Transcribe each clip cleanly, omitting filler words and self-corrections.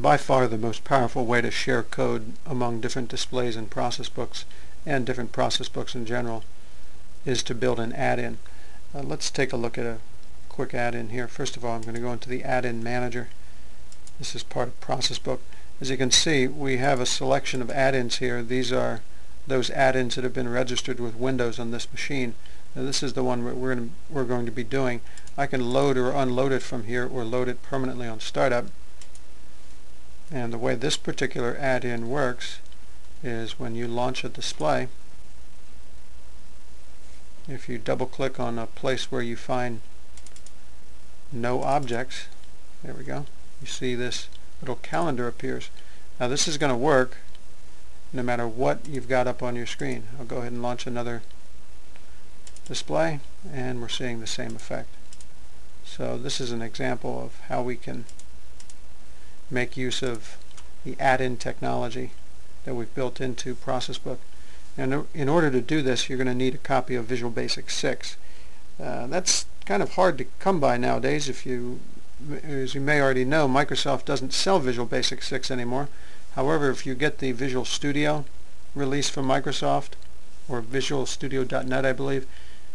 by far the most powerful way to share code among different displays and process books and different process books in general is to build an add-in. Let's take a look at a quick add-in here. First of all, I'm going to go into the add-in manager. This is part of ProcessBook. As you can see, we have a selection of add-ins here. These are those add-ins that have been registered with Windows on this machine. Now, this is the one we're going to be doing. I can load or unload it from here or load it permanently on startup. And the way this particular add-in works is when you launch a display, if you double-click on a place where you find no objects, there we go, you see this little calendar appears. Now this is going to work no matter what you've got up on your screen. I'll go ahead and launch another display and we're seeing the same effect. So this is an example of how we can make use of the add-in technology that we've built into ProcessBook. And in order to do this, you're going to need a copy of Visual Basic 6. That's kind of hard to come by nowadays. As you may already know, Microsoft doesn't sell Visual Basic 6 anymore. However, if you get the Visual Studio release from Microsoft, or Visual Studio .NET, I believe,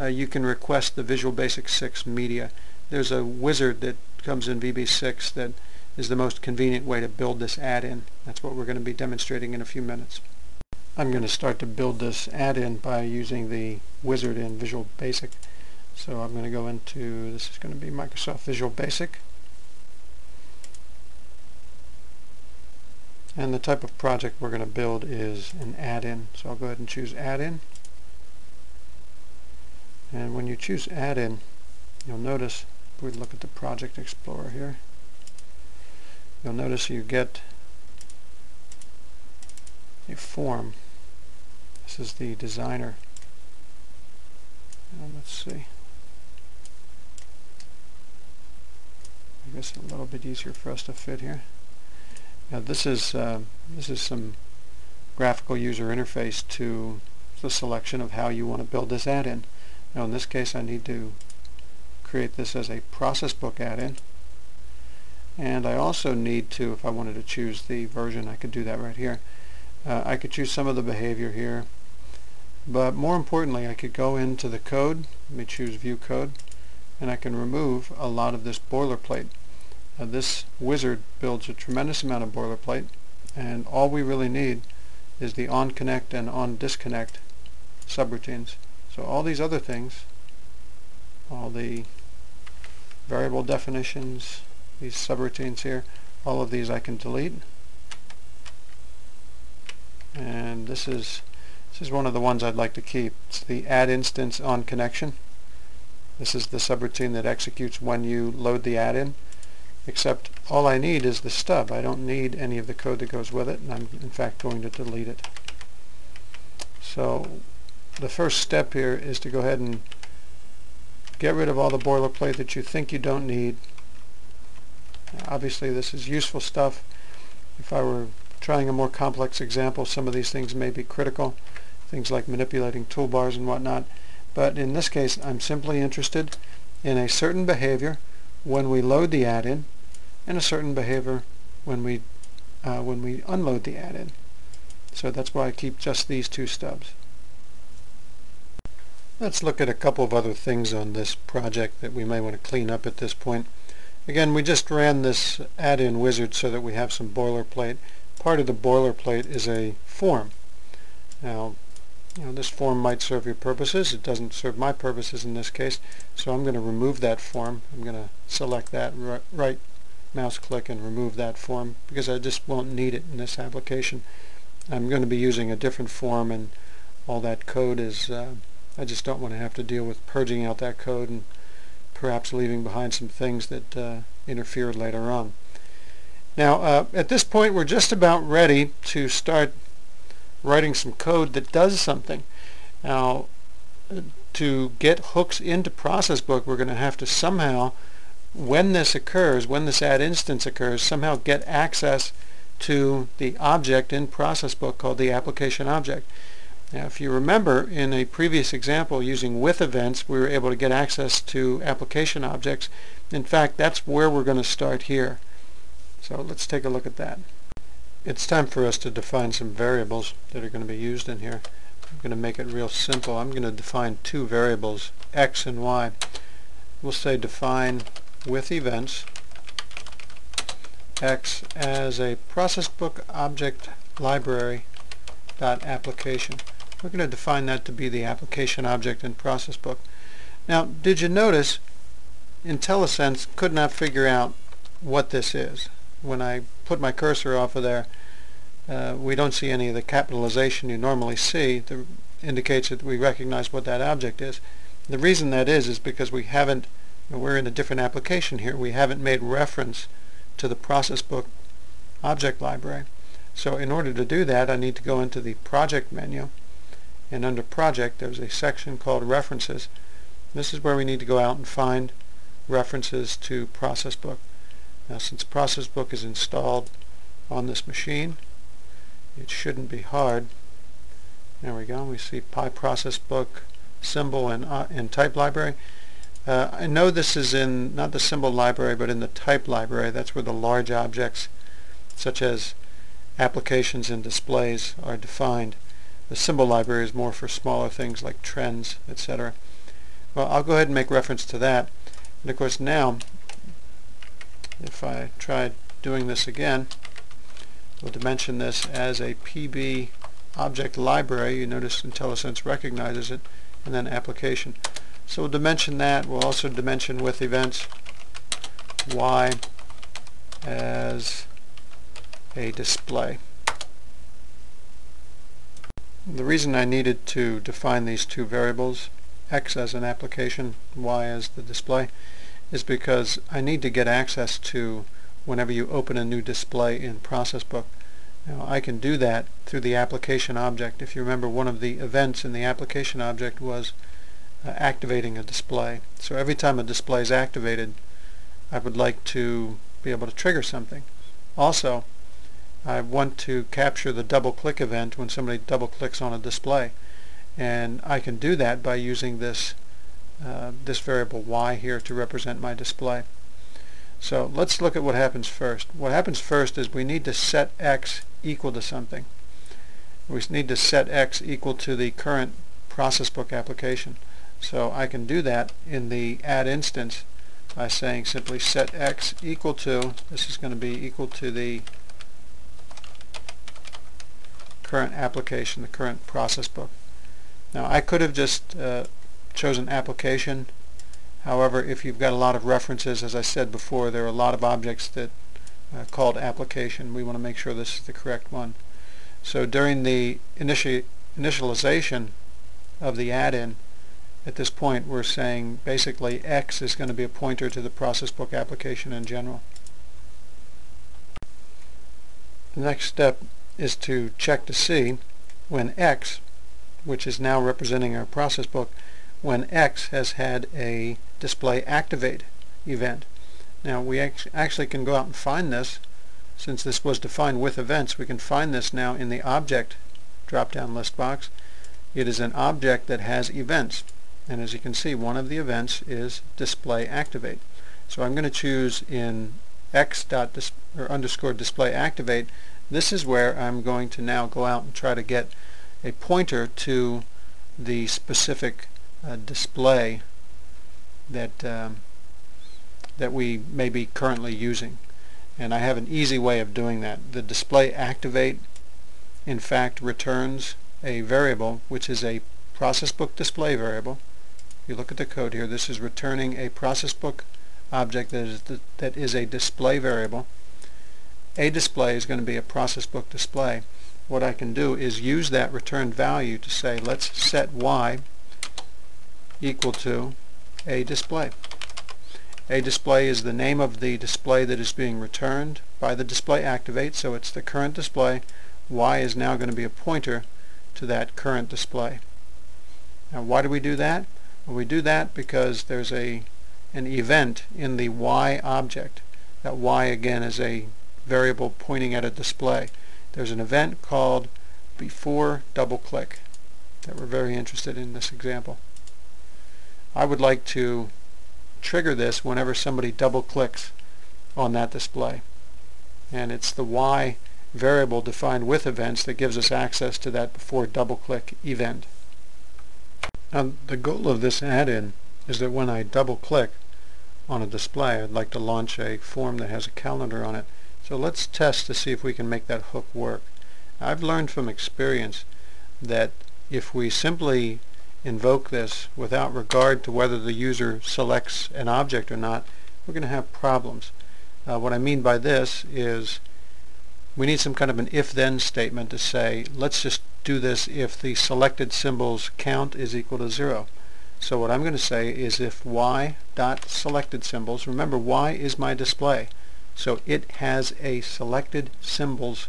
you can request the Visual Basic 6 media. There's a wizard that comes in VB6 that is the most convenient way to build this add-in. That's what we're going to be demonstrating in a few minutes. I'm going to start to build this add-in by using the wizard in Visual Basic. So I'm going to go into, this is going to be Microsoft Visual Basic. And the type of project we're going to build is an add-in. So I'll go ahead and choose add-in. And when you choose add-in, you'll notice, if we look at the Project Explorer here, you'll notice you get a form. This is the designer. And let's see. I guess a little bit easier for us to fit here. Now this is some graphical user interface to the selection of how you want to build this add-in. Now in this case, I need to create this as a ProcessBook add-in. And I also need to, if I wanted to choose the version, I could do that right here. I could choose some of the behavior here, but more importantly, I could go into the code. Let me choose View Code, and I can remove a lot of this boilerplate. This wizard builds a tremendous amount of boilerplate, and all we really need is the onConnect and onDisconnect subroutines. So all these other things, all the variable definitions, these subroutines here, all of these I can delete. And this is one of the ones I'd like to keep. It's the add instance on connection. This is the subroutine that executes when you load the add-in, except all I need is the stub. I don't need any of the code that goes with it, and I'm in fact going to delete it. So the first step here is to go ahead and get rid of all the boilerplate that you think you don't need. Obviously this is useful stuff. If I were trying a more complex example, some of these things may be critical, things like manipulating toolbars and whatnot, but in this case I'm simply interested in a certain behavior when we load the add-in and a certain behavior when we unload the add-in. So that's why I keep just these two stubs. Let's look at a couple of other things on this project that we may want to clean up at this point. Again, we just ran this add-in wizard so that we have some boilerplate. Part of the boilerplate is a form. Now, you know, this form might serve your purposes. It doesn't serve my purposes in this case, so I'm going to remove that form. I'm going to select that, right mouse click, and remove that form because I just won't need it in this application. I'm going to be using a different form, and all that code is, I just don't want to have to deal with purging out that code and perhaps leaving behind some things that interfered later on. Now at this point we're just about ready to start writing some code that does something. Now to get hooks into ProcessBook, we're going to have to somehow, when this occurs, when this add instance occurs, somehow get access to the object in ProcessBook called the application object. Now if you remember, in a previous example using with events, we were able to get access to application objects. In fact, that's where we're going to start here. So let's take a look at that. It's time for us to define some variables that are going to be used in here. I'm going to make it real simple. I'm going to define two variables, x and y. We'll say define with events, x as a ProcessBook object library dot application. We're going to define that to be the application object in ProcessBook. Now, did you notice IntelliSense could not figure out what this is? When I put my cursor off of there, we don't see any of the capitalization you normally see that indicates that we recognize what that object is. The reason that is because we haven't, we're in a different application here, we haven't made reference to the ProcessBook object library. So in order to do that, I need to go into the project menu, and under project there's a section called references. This is where we need to go out and find references to ProcessBook. Now, since ProcessBook is installed on this machine, it shouldn't be hard. There we go. We see PI ProcessBook symbol and type library. I know this is in not the symbol library but in the type library. That's where the large objects such as applications and displays are defined. The symbol library is more for smaller things like trends, etc. Well, I'll go ahead and make reference to that. And of course now, if I try doing this again, we'll dimension this as a PB object library. You notice IntelliSense recognizes it, and then application. So we'll dimension that. We'll also dimension with events y as a display. The reason I needed to define these two variables, x as an application, y as the display, is because I need to get access to whenever you open a new display in ProcessBook. Now, I can do that through the application object. If you remember, one of the events in the application object was activating a display. So every time a display is activated, I would like to be able to trigger something. Also, I want to capture the double-click event when somebody double-clicks on a display. And I can do that by using this variable y here to represent my display. So let's look at what happens first. What happens first is we need to set x equal to something. We need to set x equal to the current ProcessBook application. So I can do that in the add instance by saying simply set x equal to, this is going to be equal to the current application, the current ProcessBook. Now I could have just chosen application. However, if you've got a lot of references, as I said before, there are a lot of objects that are called application. We want to make sure this is the correct one. So during the initialization of the add-in, at this point we're saying basically x is going to be a pointer to the ProcessBook application in general. The next step is to check to see when x, which is now representing our ProcessBook, when x has had a display activate event. Now we actually can go out and find this. Since this was defined with events, we can find this now in the object drop-down list box. It is an object that has events, and as you can see, one of the events is display activate. So I'm going to choose in x _ display activate. This is where I'm going to now go out and try to get a pointer to the specific display that we may be currently using. And I have an easy way of doing that. The display activate in fact returns a variable which is a ProcessBook display variable. If you look at the code here, this is returning a ProcessBook object that is a display variable. A display is going to be a ProcessBook display. What I can do is use that returned value to say let's set y equal to a display. A display is the name of the display that is being returned by the display activate, so it's the current display. Y is now going to be a pointer to that current display. Now why do we do that? Well, we do that because there's an event in the y object. That y again is a variable pointing at a display. There's an event called before double click that we're very interested in this example. I would like to trigger this whenever somebody double clicks on that display. and it's the Y variable defined with events that gives us access to that before double-click event. Now the goal of this add-in is that when I double-click on a display, I'd like to launch a form that has a calendar on it. So let's test to see if we can make that hook work. I've learned from experience that if we simply invoke this without regard to whether the user selects an object or not, we're going to have problems. What I mean by this is we need some kind of an if-then statement to say, let's just do this if the selected symbol's count is equal to 0. So what I'm going to say is if y dot selected symbols, remember y is my display, so it has a selected symbols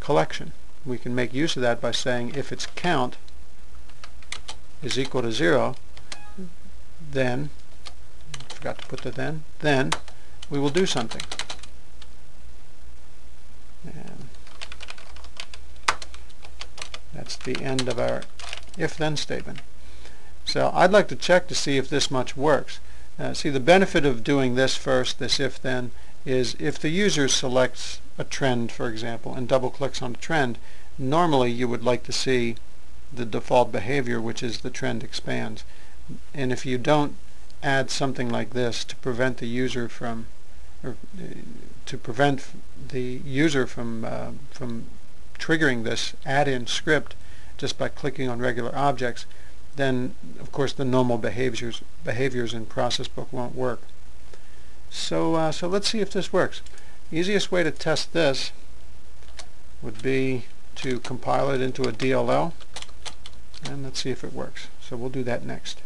collection. We can make use of that by saying if its count is equal to 0, then, forgot to put the then we will do something. And that's the end of our if-then statement. So I'd like to check to see if this much works. See, the benefit of doing this first, this if-then, is if the user selects a trend, for example, and double-clicks on a trend, normally you would like to see the default behavior, which is the trend expands. And if you don't add something like this to prevent the user from from triggering this add-in script just by clicking on regular objects, then of course the normal behaviors in ProcessBook won't work. So so let's see if this works. Easiest way to test this would be to compile it into a DLL, and let's see if it works. So we'll do that next.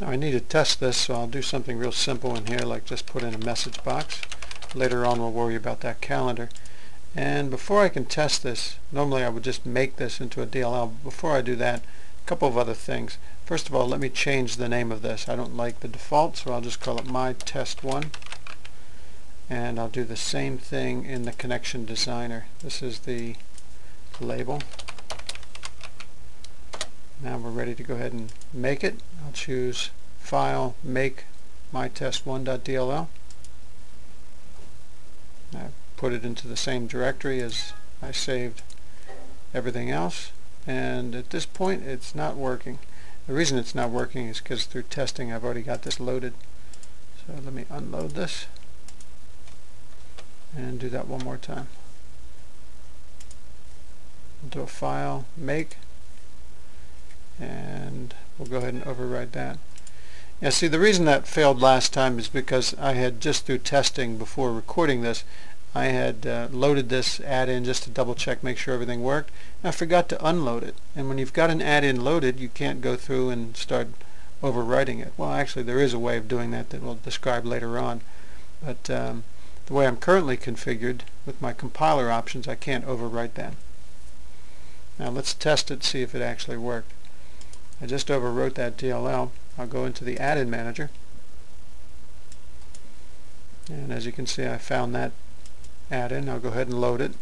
Now I need to test this, so I'll do something real simple in here, like just put in a message box. Later on we'll worry about that calendar. And before I can test this, normally I would just make this into a DLL. Before I do that, a couple of other things. First of all, let me change the name of this. I don't like the default, so I'll just call it my test one. And I'll do the same thing in the connection designer. This is the label. Now we're ready to go ahead and make it. I'll choose File, Make, mytest1.dll. I put it into the same directory as I saved everything else, and at this point it's not working. The reason it's not working is because through testing I've already got this loaded. So let me unload this and do that one more time. We'll do a File, Make, and we'll go ahead and override that. Now see, the reason that failed last time is because I had, just through testing before recording this, I had loaded this add-in just to double check, make sure everything worked, and I forgot to unload it. And when you've got an add-in loaded, you can't go through and start overwriting it. Well, actually there is a way of doing that that we'll describe later on, but the way I'm currently configured with my compiler options, I can't overwrite that. Now let's test it, see if it actually worked. I just overwrote that DLL. I'll go into the add-in manager, and as you can see I found that add-in. I'll go ahead and load it,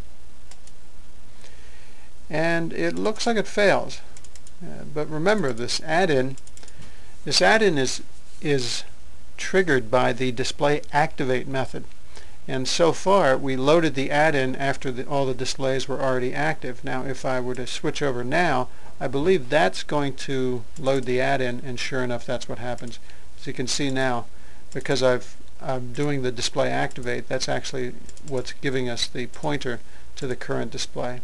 and it looks like it fails, but remember this add-in is triggered by the display activate method, and so far we loaded the add-in after all the displays were already active. Now if I were to switch over now, I believe that's going to load the add-in, and sure enough that's what happens. As you can see now, because I'm doing the display activate, that's actually what's giving us the pointer to the current display.